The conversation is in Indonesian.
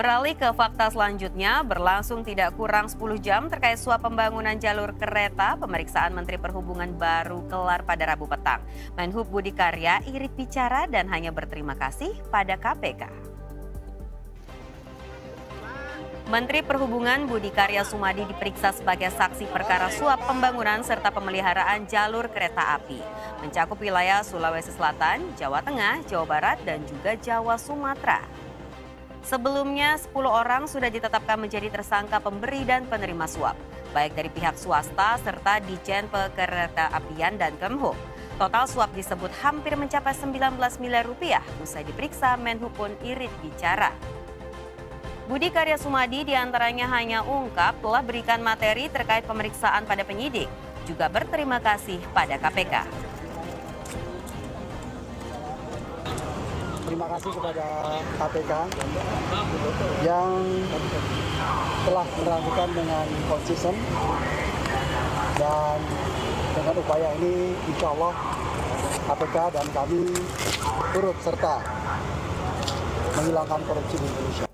Beralih ke fakta selanjutnya, berlangsung tidak kurang 10 jam terkait suap pembangunan jalur kereta, pemeriksaan Menteri Perhubungan baru kelar pada Rabu petang. Menhub Budi Karya irit bicara dan hanya berterima kasih pada KPK. Menteri Perhubungan Budi Karya Sumadi diperiksa sebagai saksi perkara suap pembangunan serta pemeliharaan jalur kereta api. Mencakup wilayah Sulawesi Selatan, Jawa Tengah, Jawa Barat, dan juga Jawa Sumatera. Sebelumnya, 10 orang sudah ditetapkan menjadi tersangka pemberi dan penerima suap, baik dari pihak swasta serta Ditjen Perkeretaapian dan Kemenhub. Total suap disebut hampir mencapai 19 miliar rupiah, usai diperiksa Menhub pun irit bicara. Budi Karya Sumadi diantaranya hanya ungkap telah berikan materi terkait pemeriksaan pada penyidik, juga berterima kasih pada KPK. Terima kasih kepada KPK yang telah melakukan dengan konsisten dan dengan upaya ini insya Allah KPK dan kami turut serta menghilangkan korupsi di Indonesia.